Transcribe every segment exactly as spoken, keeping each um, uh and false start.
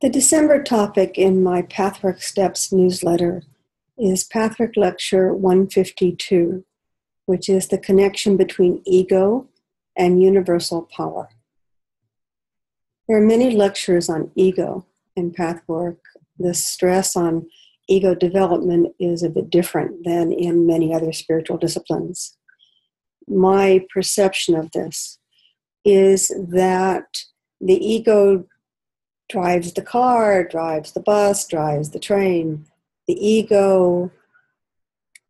The December topic in my Pathwork Steps newsletter is Pathwork Lecture one fifty-two, which is the connection between ego and universal power. There are many lectures on ego in Pathwork. The stress on ego development is a bit different than in many other spiritual disciplines. My perception of this is that the ego drives the car, drives the bus, drives the train. The ego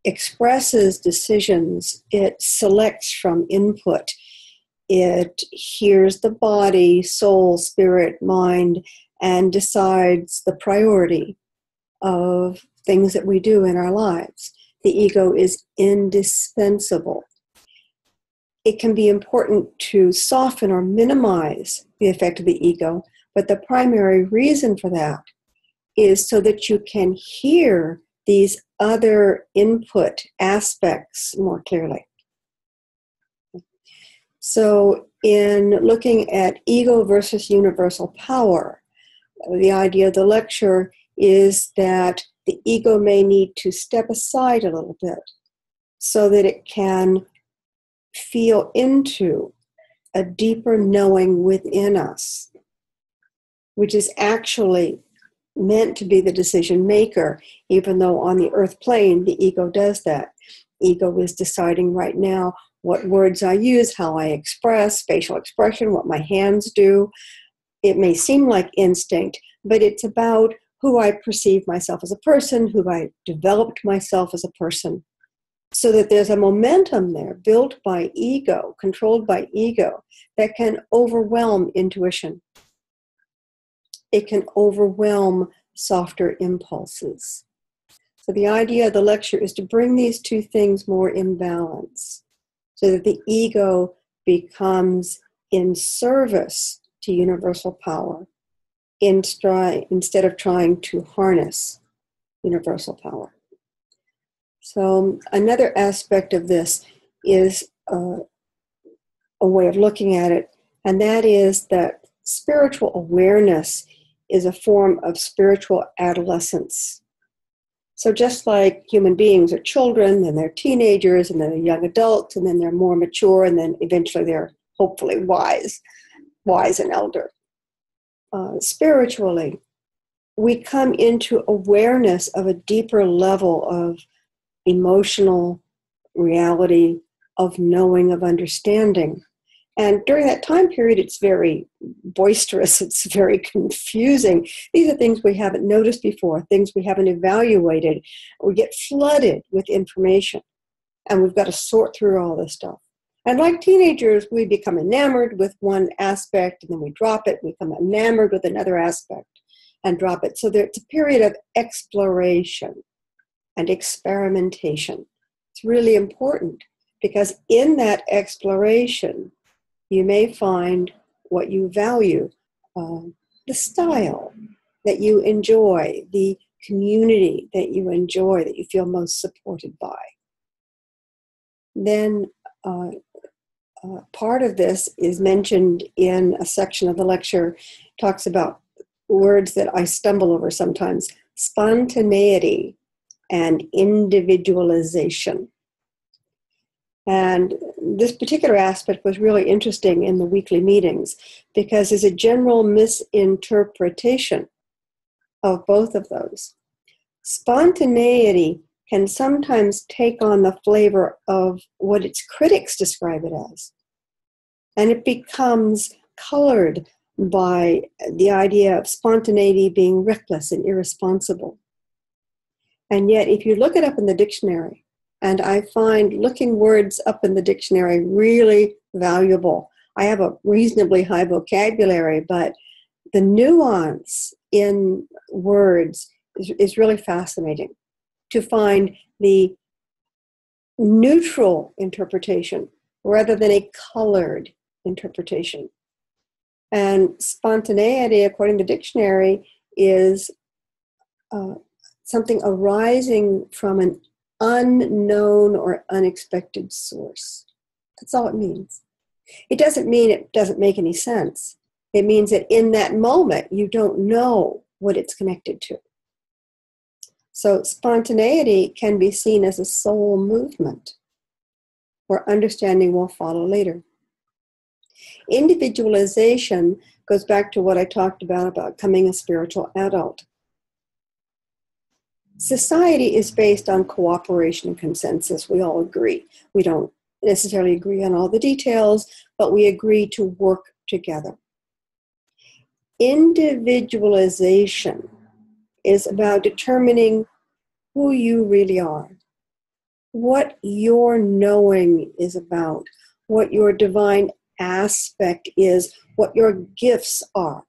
expresses decisions. It selects from input. It hears the body, soul, spirit, mind, and decides the priority of things that we do in our lives. The ego is indispensable. It can be important to soften or minimize the effect of the ego, but the primary reason for that is so that you can hear these other input aspects more clearly. So in looking at ego versus universal power, the idea of the lecture is that the ego may need to step aside a little bit so that it can feel into a deeper knowing within us, which is actually meant to be the decision maker, even though on the earth plane, the ego does that. Ego is deciding right now what words I use, how I express, facial expression, what my hands do. It may seem like instinct, but it's about who I perceive myself as a person, who I developed myself as a person. So that there's a momentum there built by ego, controlled by ego, that can overwhelm intuition. It can overwhelm softer impulses. So the idea of the lecture is to bring these two things more in balance so that the ego becomes in service to universal power in stri- instead of trying to harness universal power. So another aspect of this is uh, a way of looking at it, and that is that spiritual awareness is a form of spiritual adolescence. So just like human beings are children, then they're teenagers, and then they're young adults, and then they're more mature, and then eventually they're hopefully wise, wise and elder. Uh, spiritually, we come into awareness of a deeper level of emotional reality, of knowing, of understanding. And during that time period, it's very boisterous, it's very confusing. These are things we haven't noticed before, things we haven't evaluated. We get flooded with information, and we've got to sort through all this stuff. And like teenagers, we become enamored with one aspect, and then we drop it, we become enamored with another aspect, and drop it. So there's a period of exploration and experimentation. It's really important, because in that exploration, you may find what you value, um, the style that you enjoy, the community that you enjoy, that you feel most supported by. Then uh, uh, part of this is mentioned in a section of the lecture, talks about words that I stumble over sometimes, spontaneity and individualization. And this particular aspect was really interesting in the weekly meetings, because there's a general misinterpretation of both of those. Spontaneity can sometimes take on the flavor of what its critics describe it as, and it becomes colored by the idea of spontaneity being reckless and irresponsible. And yet, if you look it up in the dictionary, and I find looking words up in the dictionary really valuable. I have a reasonably high vocabulary, but the nuance in words is, is really fascinating, to find the neutral interpretation rather than a colored interpretation. And spontaneity, according to the dictionary, is uh, something arising from an unknown or unexpected source. That's all it means. It doesn't mean it doesn't make any sense. It means that in that moment, you don't know what it's connected to. So spontaneity can be seen as a soul movement, where understanding will follow later. Individualization goes back to what I talked about, about becoming a spiritual adult. Society is based on cooperation and consensus. We all agree. We don't necessarily agree on all the details, but we agree to work together. Individualization is about determining who you really are, what your knowing is about, what your divine aspect is, what your gifts are.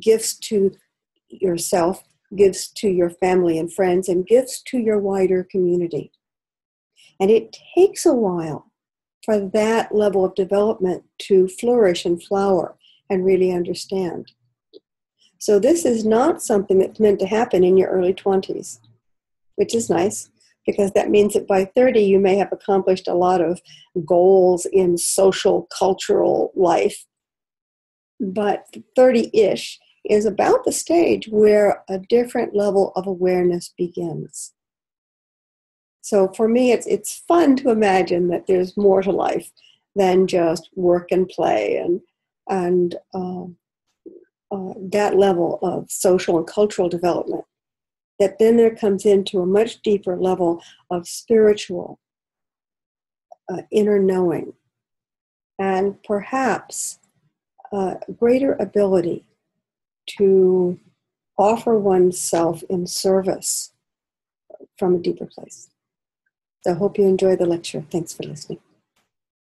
Gifts to yourself, gifts to your family and friends, and gifts to your wider community. And it takes a while for that level of development to flourish and flower and really understand. So this is not something that's meant to happen in your early twenties, which is nice, because that means that by thirty, you may have accomplished a lot of goals in social, cultural life. But thirty-ish is about the stage where a different level of awareness begins. So for me, it's, it's fun to imagine that there's more to life than just work and play and, and uh, uh, that level of social and cultural development. That then there comes into a much deeper level of spiritual uh, inner knowing, and perhaps uh, greater ability to offer oneself in service from a deeper place. So I hope you enjoy the lecture. Thanks for listening.